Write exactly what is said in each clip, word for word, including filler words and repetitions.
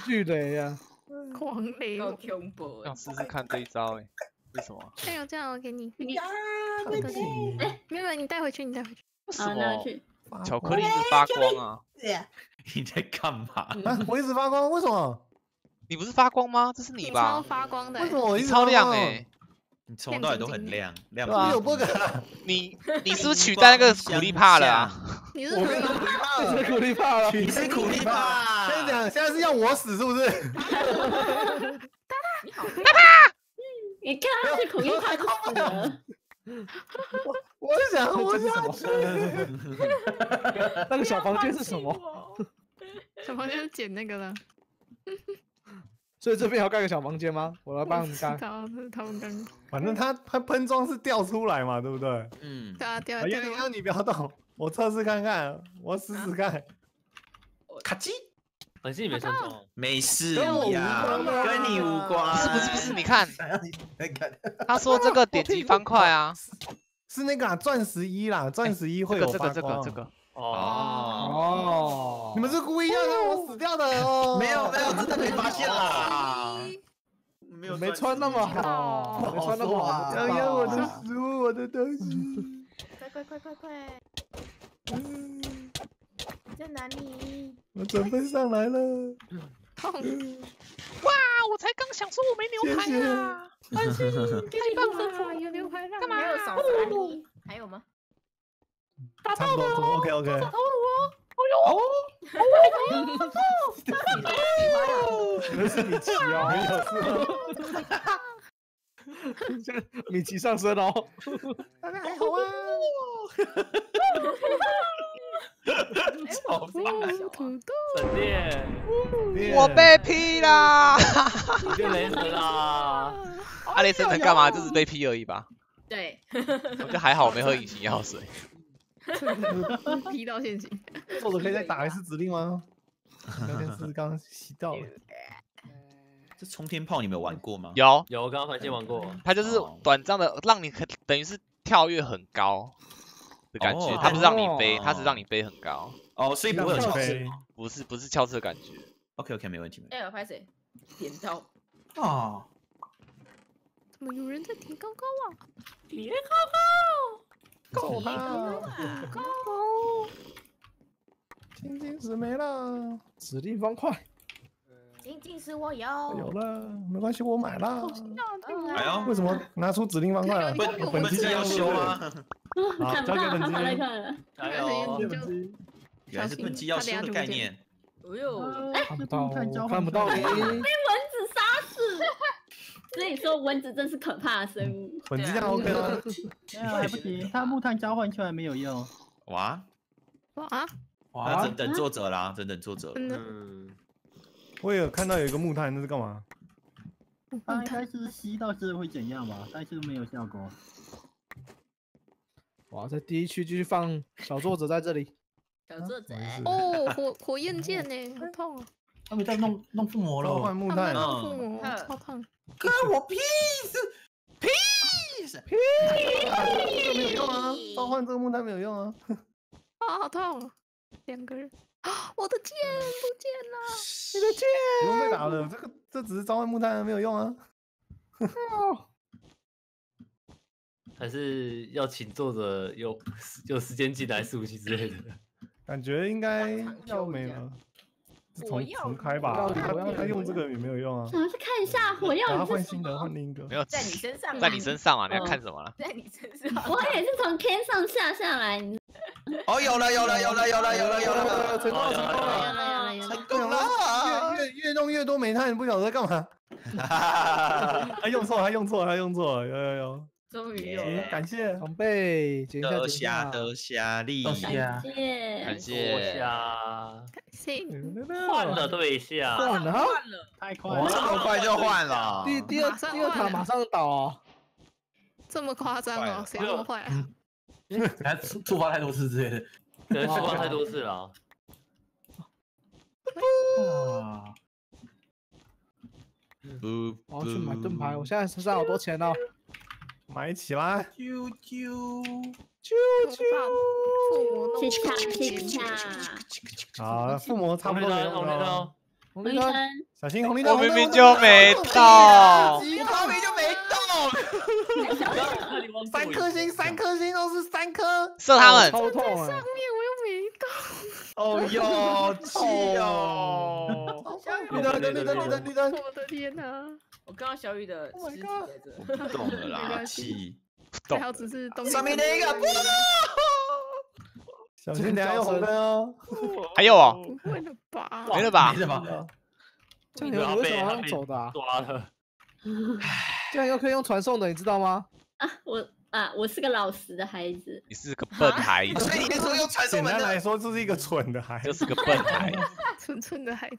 巨雷啊！狂雷！要恐怖！想试试看这一招哎，为什么？加油加油，给你！你啊，快点！哎，没有，你带回去，你带回去。什么？巧克力一直发光啊！你在干嘛？我一直发光，为什么？你不是发光吗？这是你吧？超发光的！为什么我一直超亮哎？ 你从头到尾都很亮，亮不？有不敢？你你是不是取代那个苦力怕了啊？你是苦力怕了，苦力怕了，你是苦力怕。现在讲，现在是要我死是不是？你好，爸爸，你看他是苦力怕就死了。我我想我下去。那个小房间是什么？小房间是捡那个了。 所以这边要盖个小房间吗？我来帮你盖。他们跟，反正他他喷装是掉出来嘛，对不对？嗯，对啊，掉。哎，你不要你不要动，我测试看看，我试试看。卡机，本身你没上中，没事呀，跟你无关。不是不是不是，你看，他说这个点击方块啊，是那个钻石一啦，钻石一会有发光。这个。 哦哦，你们是故意要让我死掉的哦！没有没有，真的没发现啦，没有没穿那么好，没穿那么好，想要我的食物，我的东西，快快快快快！嗯，在哪里？我准备上来了，痛！哇，我才刚想说我没牛排啊，安心，太棒了，有牛排了，干嘛？还有少了，还有吗？ 打爆了 ！OK OK。投入哦！哎呦！哦！哦！可能是米奇哦，没有事。哈哈！米奇上身哦！大家还好啊！哈哈！土豆！闪电！我被劈啦！你被雷神啦！阿雷神能干嘛？就是被劈而已吧。对。我就还好，没喝隐形药水。 劈到陷阱，作者可以再打一次指令吗？那件事刚洗到了。这冲天炮你没有玩过吗？有有，我刚刚环线玩过。它就是短暂的，让你等于是跳跃很高的感觉，它不是让你飞，它是让你飞很高。哦，所以不会有翘翅，不是不是翘翅的感觉。OK OK， 没问题。哎，我拍谁？点到。啊！怎么有人在叠高高啊？叠高高。 够了，够！金晶石没了，指定方块。金晶石我有，有了，没关系，我买了。哎呦，为什么拿出指定方块了？本机要修啊！好，交给本机。哎呦，原来是本机要修的概念。哎呦，看不到，看不到，被蚊子杀死。 所以说蚊子真是可怕的生物。蚊子这样 OK 吗？没有，还不行。它木炭交换出来没有用。哇！哇！哇！等等作者啦，等等作者。嗯。我有看到有一个木炭，那是干嘛？它应该是吸到是会怎样吧？但是没有效果。哇！在第一区继续放小作者在这里。小作者。哦，火火焰剑呢？很痛啊！ 他们在弄弄附魔了，换木炭了，超胖。哥，我 peace peace peace 没有用啊，召唤这个木炭没有用啊。啊，好痛！两个人啊，我的剑不见了，你的剑不用再打了，这个这只是召唤木炭没有用啊。还是要请作者有有时间进来速记之类的，感觉应该要没了。 重重开吧，他用这个也没有用啊。主要是看一下火药。他换新的，换另一个。没有在你身上，在你身上啊！你要看什么了？在你身上。我也是从天上下下来。哦，有了，有了，有了，有了，有了，有了，成功了，成功了，成功了！越越越弄越多煤炭，不晓得干嘛。他用错，他用错，他用错，有有有。终于有了，感谢长辈，多谢多谢力，感谢感谢。 换了对象，换了，太快了，这么快就换了。第第二第二塔马上倒哦，这么夸张哦，谁这么坏？还触发太多次之类的，对，触发太多次了。不，我要去买盾牌，我现在身上好多钱哦，买起来。啾啾。 啾啾！去看，去看。啊，附魔差不多没了。红绿灯，小心红绿灯！我明明就没到，我明明就没到。三颗星，三颗星都是三颗，射他们！超痛！上面我又没到。哦呦，气哦！绿灯，绿灯，绿灯，绿灯！我的天哪！我看到小雨的尸体在这，我不懂了啦，气不懂。还有只是上面那个。 小心，等下有红灯哦！还有啊？不会了吧？没了吧？没了吧？这样有为什么要用走的？抓了！这样又可以用传送的，你知道吗？啊，我啊，我是个老实的孩子。你是个笨孩子。所以你那时候用传送门来说，这是一个蠢的孩子，就是个笨孩子，蠢蠢的孩子。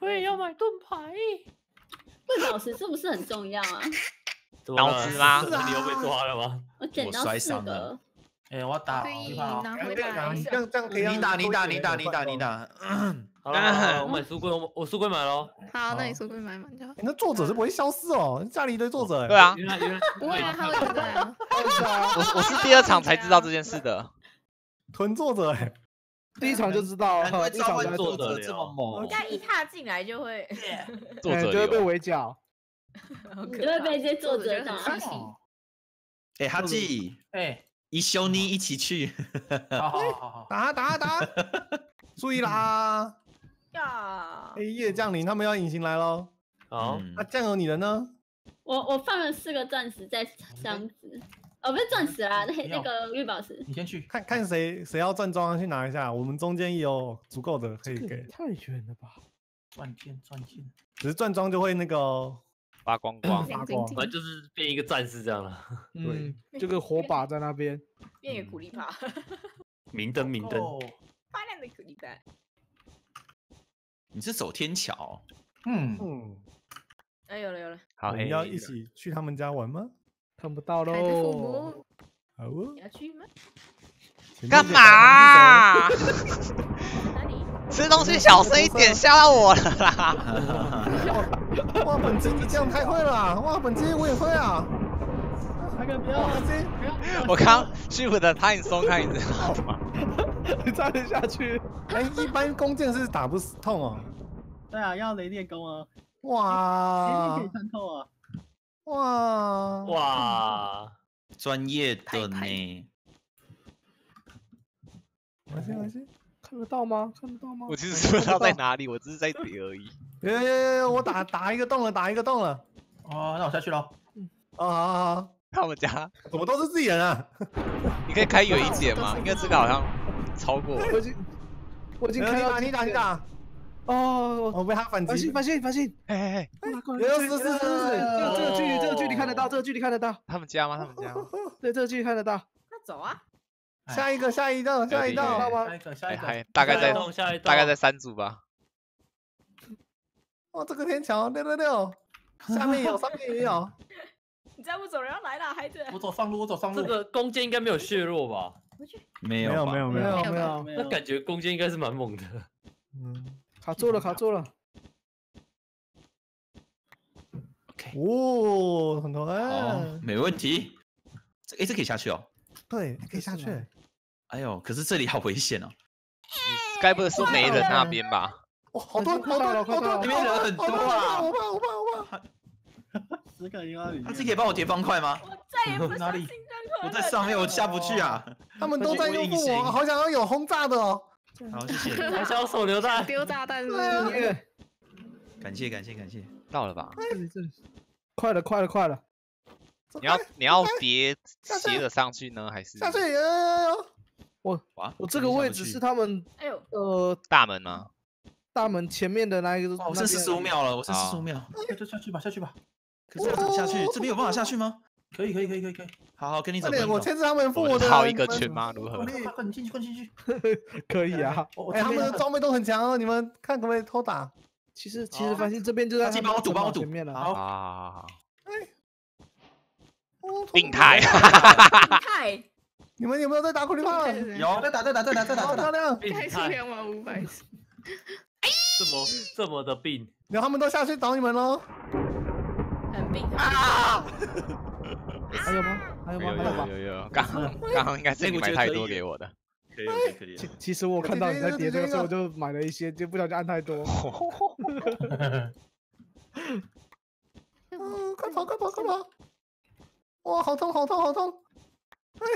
我也要买盾牌。问老师是不是很重要啊？老师吗？你又被抓了吗？我捡到四个。 哎，我打，你打，这样这样可以。你打，你打，你打，你打，你打。好了，我买书柜，我我书柜买喽。好，那你书柜买满就好。那作者是不会消失哦，家里一堆作者。对啊，不会啊，他会存在。我我是第二场才知道这件事的。囤作者哎，第一场就知道了，第一场就作者这么猛，人家一踏进来就会，作者就会被围剿，就会被这些作者打。哎，哈记，哎。 一休你一起去，好好好好，打打打，注意啦！呀，黑夜降临，他们要隐形来喽。好，那酱油你的呢？我我放了四个钻石在箱子，哦，不是钻石啦，那那个绿宝石。你先去看看谁谁要钻装去拿一下，我们中间也有足够的可以给。太远了吧！钻天钻天，只是钻装就会那个。 发光光，发光，反正就是变一个战士这样了。对，这个火把在那边，变一个苦力怕，明灯明灯，发亮的苦力怕。你是走天桥？嗯嗯，哎有了有了，好，你要一起去他们家玩吗？看不到喽。好哦，你要去吗？干嘛？吃东西小声一点，吓到我了啦！ 哇，本机你这样太会了、啊！哇，本机我也会啊！还敢不要啊？这我刚虚浮的太松开，你知道吗？你差点下去。哎、欸，一般弓箭是打不死痛哦。对啊，要雷电弓啊。哇！雷电可以穿透啊！哇哇，专业的呢。没事没事。 看得到吗？看得到吗？我其实不知道在哪里，我只是在叠而已。有有有有，我打打一个洞了，打一个洞了。哦，那我下去喽。嗯，哦，好好好。看我们家怎么都是自己人啊？你可以开友谊姐吗？应该这个好像超过我。我已经，我已经开了。你打你打。哦，我被他反击。发现发现发现！哎哎哎，有有是是是是，这这个距离这个距离看得到，这个距离看得到。他们家吗？他们家吗？对，这个距离看得到。那走啊。 下一个，下一道，下一道，好吗？下一个，下一个，大概在大概在三组吧。哇，这个天桥六六六，下面有，上面也有。你再不走，人要来了，孩子。我走上路，我走上路。这个弓箭应该没有削弱吧？没有，没有，没有，没有，没有。那感觉弓箭应该是蛮猛的。嗯，卡住了，卡住了。OK。哦，很多哎，没问题。这哎，这可以下去哦。 对，可以下去。哎呦，可是这里好危险哦！你该不会是没人那边吧？哇，好多好多好多，那边人很多啊！我怕我怕我怕！十个人而已。他自己可以帮我叠方块吗？我再也不相信任何人。我在上面，我下不去啊！他们都在用我，好想要有轰炸的哦。好，谢谢。还是要手榴弹？丢炸弹是不是？感谢感谢感谢，到了吧？这里这里，快了快了快了！ 你要你要叠斜着上去呢，还是下去？我我这个位置是他们哎呦呃大门吗？大门前面的那一个。我剩四十五秒了，我剩四十五秒。那就下去吧，下去吧。可是下去这边有办法下去吗？可以可以可以可以可以。好好跟你走。我牵着他们，我套一个圈吗？如何？快你进去，快进去。可以啊。哎，他们的装备都很强哦，你们看可不可以偷打？其实其实繁星这边就在帮我堵，帮我堵前面了。好，好，好，好。哎，病态，病态！你们有没有在打苦力怕？有，在打，在打，在打，在打，好漂亮！还是两万五百。哎，这么这么的病，然后他们都下去找你们喽。很病啊！还有吗？还有吗？还有吗？有有，刚刚刚应该是你买太多给我的。 其其实我看到你在叠这个，所以我就买了一些，就不小心按太多。嗯，快跑快跑快跑！哇，好痛好痛好痛！哎，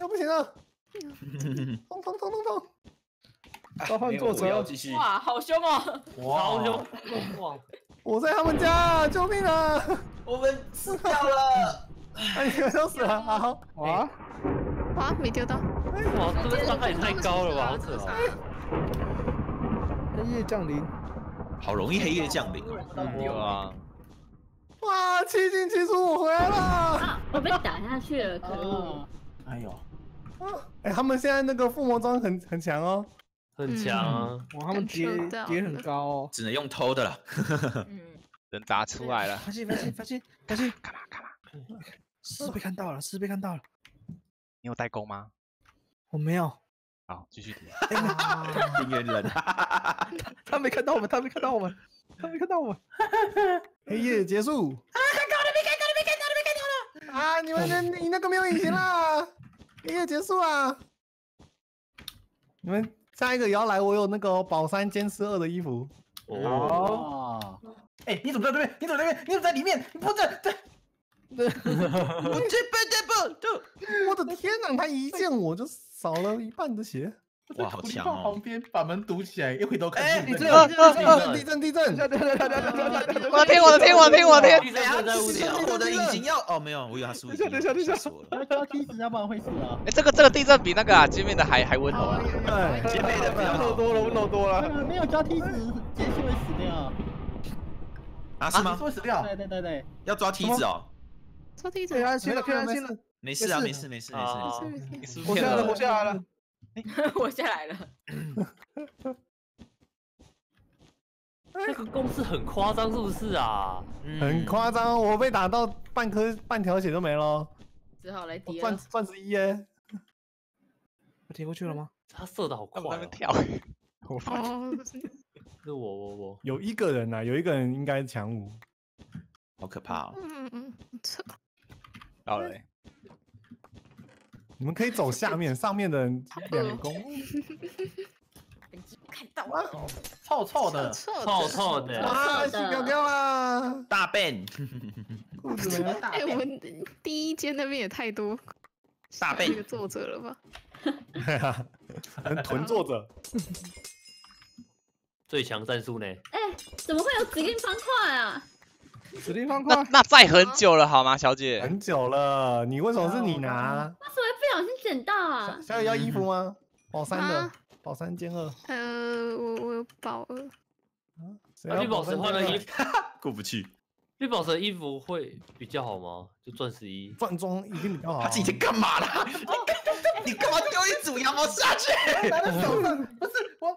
要不行了！痛痛痛痛痛！召唤作者，哇，好凶哦！哇，好凶！我在他们家，救命啊！我们死掉了！哎，你们都死了，好哇！哇，没丢到。 哇，这个伤害也太高了吧！好扯啊！黑夜降临，好容易黑夜降临啊！哇，七进七出，我回来了！我被打下去了，可恶！哎呦，哎，他们现在那个附魔装很很强哦，很强啊！哇，他们叠叠很高哦，只能用偷的了。嗯，人打出来了，发现发现发现发现，干嘛干嘛？是被看到了，是被看到了。你有代沟吗？ 我没有，好，继续点。边缘人，他没看到我们，他没看到我们，他没看到我们。黑夜结束。啊，搞了，没看到了，没看到了，没看到了。啊，你们那、你那个没有隐形啦！黑夜结束啊！你们下一个也要来，我有那个宝山监视二的衣服。哦。哎，你怎么在这边？你怎么在这边？你怎么在里面？你不在在。 我的天哪！他一见我就少了一半的血。哇，好强哦！旁边把门堵起来，一回头看。哎，你这地震地震！我天，我天，我天，我天！我的隐形药哦，没有，我以为他输。等一下，等一下，等一下！梯子要不然会死啊！哎，这个这个地震比那个啊界面的还还温柔啊！对，界面的温柔多了，温柔多了。没有交梯子，结束会死掉。啊？是吗？会死掉？对对对对。要抓梯子哦。 抽梯子，没事了，没事了，没事啊，没事没事没事，活下来了，活下来了，活下来了。这个公式很夸张，是不是啊？很夸张，我被打到半颗半条血都没了，只好来叠钻钻石一耶。我叠过去了吗？他射的好快，我在那跳。我发现是我我我有一个人啊，有一个人应该强五，好可怕哦。嗯嗯嗯，错。 好了，你们可以走下面，上面的两攻。看到了，臭臭的，臭臭的，哇，洗掉掉啊！大便，裤子没大便。哎，我们第一间那边也太多大便的作者了吧？对啊，囤作者。最强战术呢？哎，怎么会有指令方块啊？ 指令方块，那那在很久了好吗，小姐？很久了，你为什么是你拿？那是我不小心捡到啊。小姐要衣服吗？宝三的，宝三兼二。呃，我我有宝二。啊，绿宝石换了衣服，过不去。绿宝石的衣服会比较好吗？就钻石衣，钻装一定比较好。他自己在干嘛啦？你干嘛丢一组羊毛下去？不是我。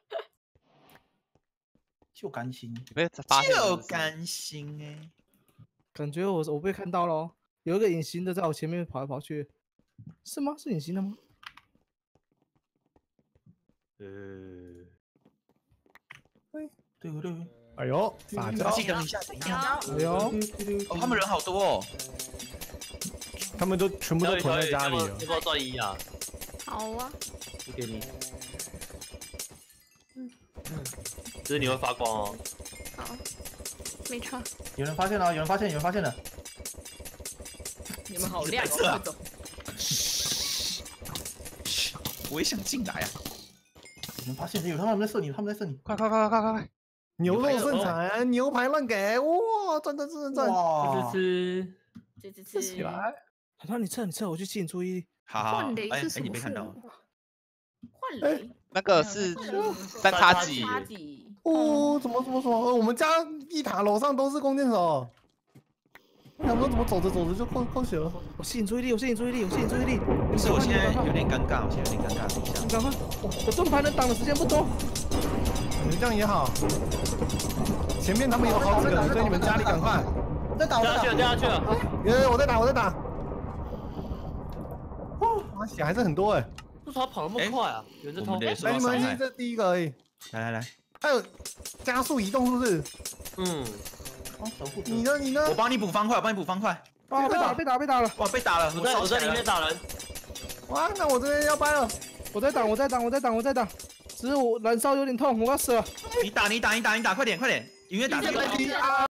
就甘心，就甘心哎、欸！感觉我我被看到了、哦，有一个隐形的在我前面跑来跑去，是吗？是隐形的吗？呃，哎，对不对？哎呦，撒娇！等一下，等一下！哎呦，哦，他们人好多哦，他们都全部都囤在家里了。要不要转移啊？好啊，我给你。 就是你会发光哦。好，没错。有人发现了，有人发现，有人发现了。你们好亮哦！我也想进来呀。有人发现，有他们在射你，他们在射你，快快快快快快快！牛肉盛产，牛排乱给，哇，赞赞赞赞赞！吃吃吃吃吃起来！好吧，你撤你撤，我去吸引注意力。好，换雷是什么？你没看到？换雷？那个是三叉戟。哦，怎么怎么怎么？我们家一塔楼上都是弓箭手。 我说怎么走着走着就扣扣血了？我吸引注意力，我吸引注意力，我吸引注意力。不是，我现在有点尴尬，我现在有点尴尬，等一下。你赶快，我盾牌能挡的时间不多。你们这样也好。前面他们有好几个，所以你们家里赶快。再打，掉下去了，掉下去了。耶！我在打，我在打。哇，血还是很多哎。为什么跑那么快啊？有人偷。来，你们这第一个而已。来来来，还有加速移动是不是？嗯。 你呢？你呢？我帮你补方块，我帮你补方块。哇！被打了，被打，被打了！哇！被打了！我在，我在里面打人。哇！那我这边要掰了。我在挡，我在挡，我在挡，我在挡。只是我燃烧有点痛，我要死了。你打，你打，你打，你打，快点，快点！音乐打。